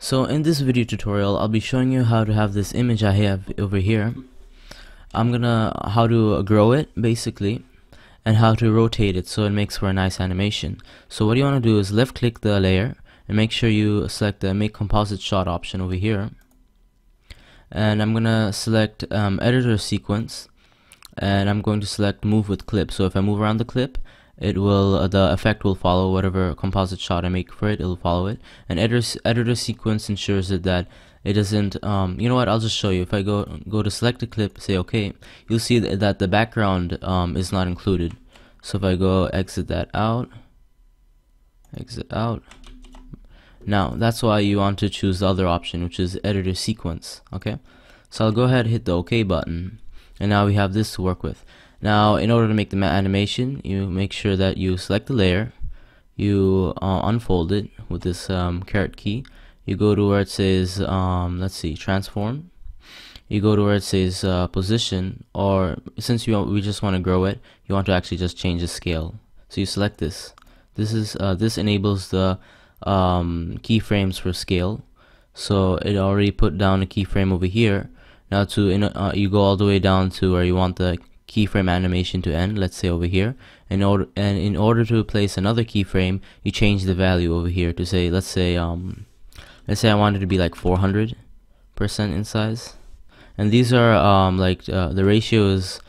So in this video tutorial, I'll be showing you how to have this image I have over here. How to grow it basically, and how to rotate it so it makes for a nice animation. So what you want to do is left click the layer and make sure you select the make composite shot option over here. And I'm gonna select editor sequence, and I'm going to select move with clip. So if I move around the clip, it will the effect will follow whatever composite shot I make for it. It'll follow it. And editor sequence ensures that it doesn't. You know what? I'll just show you. If I go to select a clip, say OK, you'll see that the background is not included. So if I go exit out. Now that's why you want to choose the other option, which is editor sequence. Okay, so I'll go ahead and hit the OK button, and now we have this to work with. Now, in order to make the animation, you make sure that you select the layer, you unfold it with this caret key, you go to where it says, let's see, transform, you go to where it says position, or since we just want to grow it, you want to actually just change the scale. So you select this. This enables the keyframes for scale, so it already put down a keyframe over here. Now you go all the way down to where you want the keyframe animation to end, let's say over here, and in order to place another keyframe, you change the value over here to say, let's say I want it to be like 400% in size, and these are the ratios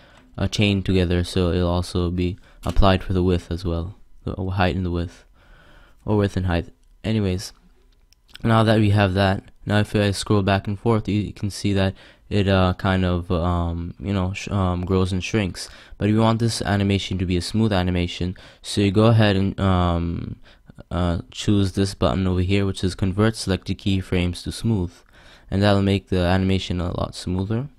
chained together, so it'll also be applied for the width as well, the height and the width, or width and height. Anyways, now that we have that, now if I scroll back and forth, you can see that it kind of grows and shrinks. But if you want this animation to be a smooth animation, so you go ahead and choose this button over here, which is convert selected keyframes to smooth, and that'll make the animation a lot smoother.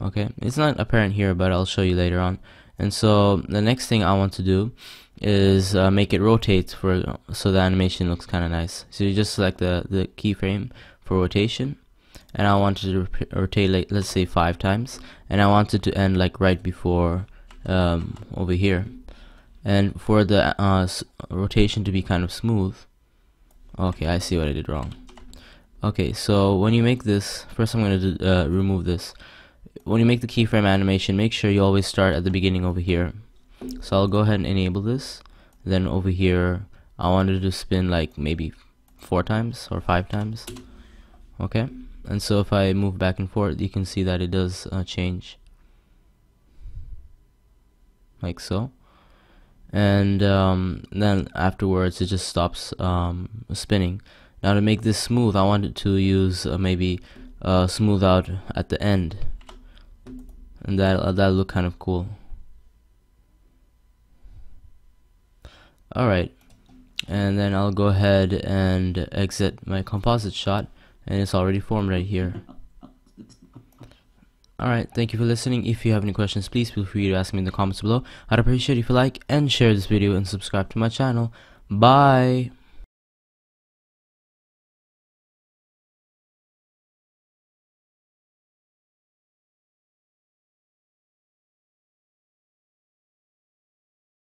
Okay, it's not apparent here, but I'll show you later on. And so the next thing I want to do is make it rotate so the animation looks kind of nice. So you just select the keyframe for rotation, and I wanted to rotate, like, let's say 5 times, and I wanted to end like right before over here, and for the rotation to be kind of smooth. Okay, I see what I did wrong. Okay, so when you make this, first I'm going to remove this. When you make the keyframe animation, make sure you always start at the beginning over here. So I'll go ahead and enable this. Then over here, I wanted to spin like maybe 4 times or 5 times. Okay, and so if I move back and forth, you can see that it does change, like so. And then afterwards, it just stops spinning. Now to make this smooth, I wanted to use maybe smooth out at the end, and that'll look kind of cool. Alright, and then I'll go ahead and exit my composite shot, and it's already formed right here. Alright, thank you for listening. If you have any questions, please feel free to ask me in the comments below. I'd appreciate it if you like and share this video and subscribe to my channel. Bye!